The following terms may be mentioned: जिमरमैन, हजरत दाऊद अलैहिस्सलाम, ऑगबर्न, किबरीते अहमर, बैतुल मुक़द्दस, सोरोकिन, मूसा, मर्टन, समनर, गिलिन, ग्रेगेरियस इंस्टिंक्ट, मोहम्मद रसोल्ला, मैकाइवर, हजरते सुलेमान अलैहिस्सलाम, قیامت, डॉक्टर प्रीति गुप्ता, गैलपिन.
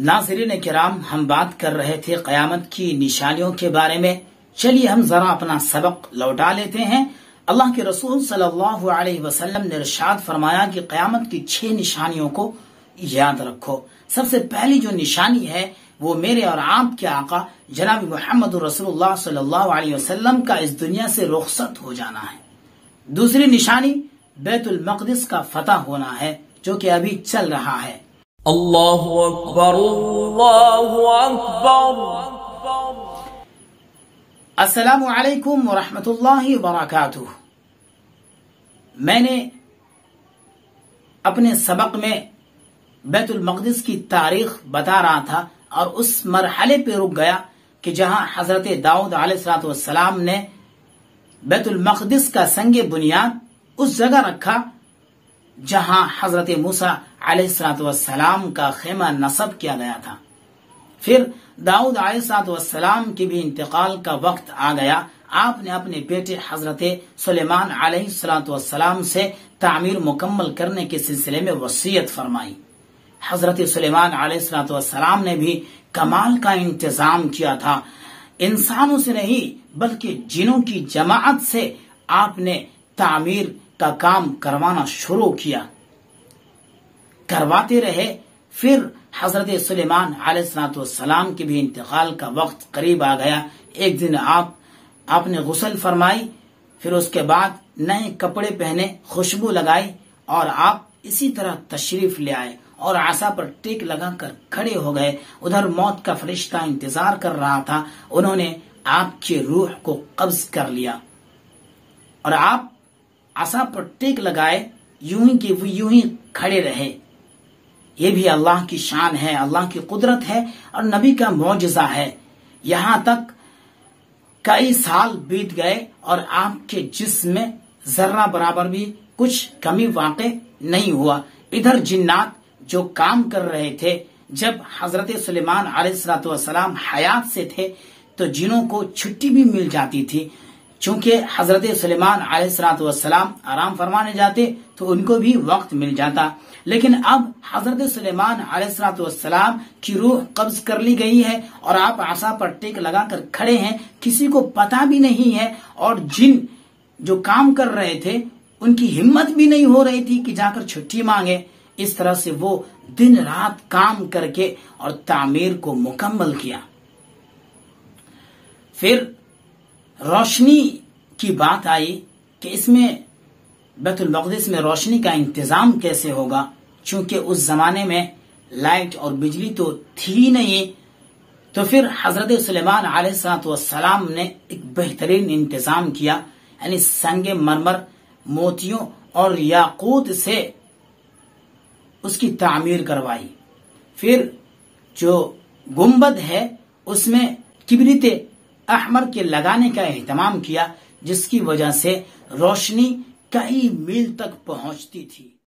नाज़रीन किराम, हम बात कर रहे थे क़यामत की निशानियों के बारे में। चलिए हम जरा अपना सबक लौटा लेते हैं। अल्लाह के रसूल सल्लल्लाहु अलैहि वसल्लम ने इरशाद फरमाया कि क़यामत की 6 निशानियों को याद रखो। सबसे पहली जो निशानी है वो मेरे और आपके आका जनाब मोहम्मद रसोल्ला सल्लल्लाहु अलैहि वसल्लम का इस दुनिया से रुखसत हो जाना है। दूसरी निशानी बैतुल मुक़द्दस का फतह होना है जो कि अभी चल रहा है। अल्लाहु अकबर, अल्लाहु अकबर। अस्सलामु अलैकुम व रहमतुल्लाहि व बरकातुह। मैंने अपने सबक में बैतुल मुक़द्दस की तारीख बता रहा था और उस मरहले पे रुक गया कि जहां हजरते दाऊद अलैहिस्सलाम ने बैतुल मुक़द्दस का संगे बुनियाद उस जगह रखा जहां हजरत मूसा अलैहिस्सलाम का खेमा नसब किया गया था। फिर दाऊद अलैहिस्सलाम के भी इंतकाल का वक्त आ गया। आपने अपने बेटे हजरते सुलेमान अलैहिस्सलाम से तामीर मुकम्मल करने के सिलसिले में वसीयत फरमाई। हजरत सुलेमान अलैहिस्सलाम ने भी कमाल का इंतजाम किया था। इंसानों से नहीं बल्कि जिनों की जमात से आपने तामीर का काम करवाना शुरू किया, करवाते रहे। फिर हजरत सुलेमान अलैहिस्सलाम के भी इंतकाल का वक्त करीब आ गया। एक दिन आपने गुसल फरमाई, फिर उसके बाद नए कपड़े पहने, खुशबू लगाई और आप इसी तरह तशरीफ ले आए और आशा पर टेक लगाकर खड़े हो गए। उधर मौत का फरिश्ता इंतजार कर रहा था, उन्होंने आपकी रूह को कब्ज कर लिया और आप आशा पर टेक लगाए, यूं ही खड़े रहे। ये भी अल्लाह की शान है, अल्लाह की कुदरत है और नबी का मौजज़ा है। यहाँ तक कई साल बीत गए और आपके जिस्म में जर्रा बराबर भी कुछ कमी वाक़े नहीं हुआ। इधर जिन्नात जो काम कर रहे थे जब हजरत सुलेमान अलैहिस्सलाम हयात से थे तो जिनों को छुट्टी भी मिल जाती थी, चूंकि हजरत सुलेमान अलैहिस्सलाम आराम फरमाने जाते तो उनको भी वक्त मिल जाता। लेकिन अब हजरत सुलेमान अलैहिस्सलाम की रूह कब्ज कर ली गई है और आप आशा पर टेक लगाकर खड़े हैं, किसी को पता भी नहीं है। और जिन जो काम कर रहे थे उनकी हिम्मत भी नहीं हो रही थी कि जाकर छुट्टी मांगे। इस तरह से वो दिन रात काम करके और तामीर को मुकम्मल किया। फिर रोशनी की बात आई कि इसमें बैतुल मुक़द्दस में रोशनी का इंतजाम कैसे होगा, क्योंकि उस जमाने में लाइट और बिजली तो थी नहीं। तो फिर हजरत सुलेमान अलैहिस्सलाम ने एक बेहतरीन इंतजाम किया, यानी संगे मरमर, मोतियों और याकूत से उसकी तामीर करवाई। फिर जो गुम्बद है उसमें किबरीते अहमर के लगाने का एहतमाम किया, जिसकी वजह से रोशनी कई मील तक पहुंचती थी।